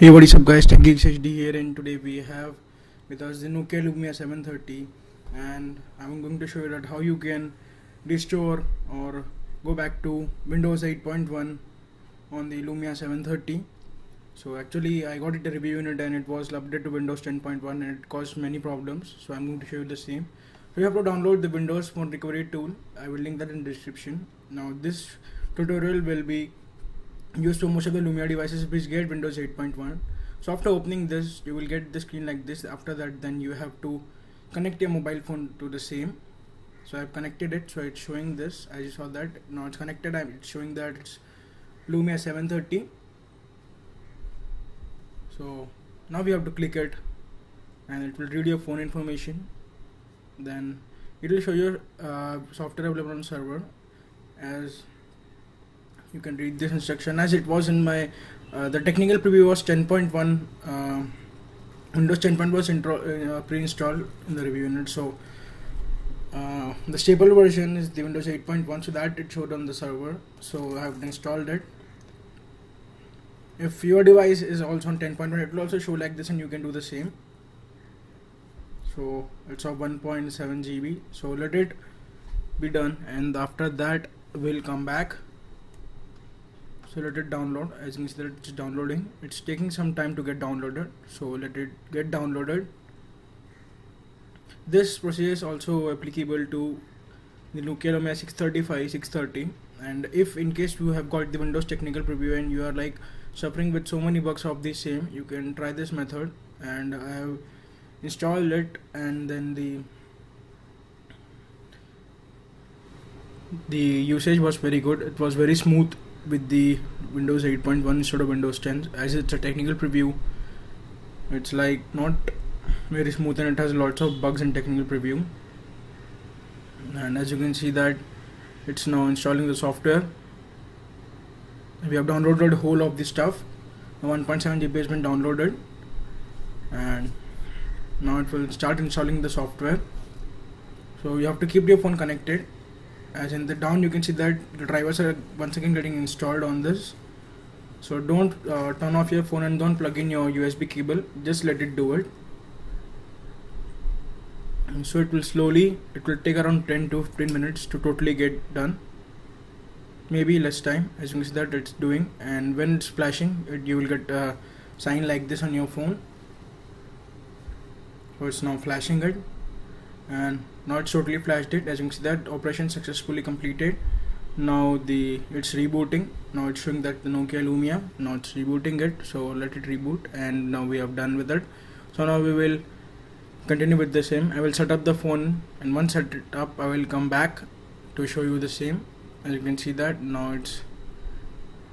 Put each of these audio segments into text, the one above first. Hey, what is up guys, TechGeeksHD here, and today we have with us the Nokia Lumia 730, and I'm going to show you that how you can restore or go back to Windows 8.1 on the Lumia 730. So actually I got it a review unit and it was updated to Windows 10.1 and it caused many problems, so I'm going to show you the same. So you have to download the Windows Phone recovery tool. I will link that in the description. Now this tutorial will be used for most of the Lumia devices which get Windows 8.1. So after opening this, you will get the screen like this. After that, then you have to connect your mobile phone to the same. So I've connected it, so it's showing this. As you saw that, now it's connected and it's showing that it's Lumia 730. So now we have to click it and it will read your phone information. Then it will show your software available on server. As you can read this instruction, as it was in my the technical preview was 10.1. Windows 10.1 was pre-installed in the review unit. So the stable version is the Windows 8.1, so that it showed on the server. So I have installed it. If your device is also on 10.1, it will also show like this and you can do the same. So it's of 1.7 GB, so let it be done, and after that we'll come back. So let it download. As you can see, it's downloading. It's taking some time to get downloaded, so let it get downloaded. This procedure is also applicable to the Nokia Lumia 630, and if in case you have got the Windows technical preview and you are like suffering with so many bugs of the same, you can try this method. And I have installed it, and then the usage was very good. It was very smooth with the Windows 8.1 instead of Windows 10. As it's a technical preview, it's like not very smooth and it has lots of bugs in technical preview. And as you can see that it's now installing the software. We have downloaded whole of the stuff. 1.7 GB has been downloaded, and now it will start installing the software. So you have to keep your phone connected. As in the down, you can see that the drivers are once again getting installed on this. So don't turn off your phone and don't plug in your USB cable, just let it do it. And so it will slowly, it will take around 10 to 15 minutes to totally get done, maybe less time. As you can see that it's doing, and when it's flashing it, you will get a sign like this on your phone. So it's now flashing it, and now it's totally flashed it. As you can see that operation successfully completed. Now it's rebooting. Now it's showing that the Nokia Lumia, now it's rebooting it, so let it reboot. And now we have done with it. So now we will continue with the same. I will set up the phone, and once set it up I will come back to show you the same. As you can see that now it's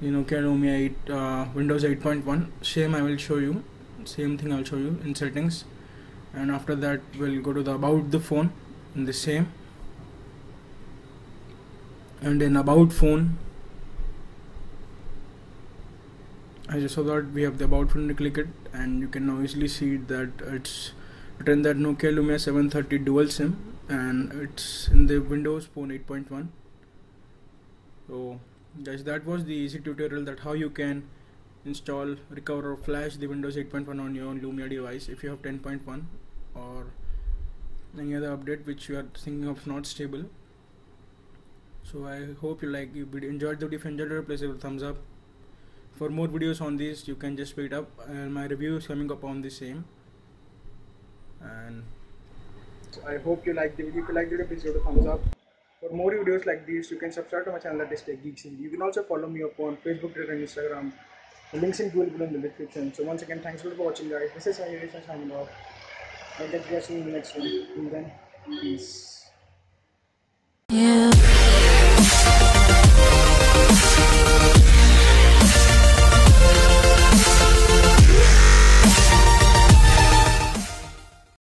the Nokia Lumia Windows 8.1. Same I will show you, same thing I will show you in settings. And after that we'll go to the about the phone in the same, and in about phone, as you saw that we have the about phone to click it, and you can now easily see that it's written that Nokia Lumia 730 dual SIM, and it's in the Windows Phone 8.1. So guys, that was the easy tutorial that how you can install, recover or flash the Windows 8.1 on your Lumia device if you have 10.1 or any other update which you are thinking of not stable. So I hope you enjoyed the video. If you enjoyed it, please give it a thumbs up. For more videos on this you can just pick it up, and my review is coming up on the same. And I hope you liked the video. If you liked the video, please give it a thumbs up. For more videos like these you can subscribe to my channel, that is TechGeeksHD. You can also follow me upon Facebook, Twitter and Instagram. The links in Google in the description. So once again, thanks for watching guys. This is Ayurisha signing off. I'll catch you guys in the next one. Till then, peace.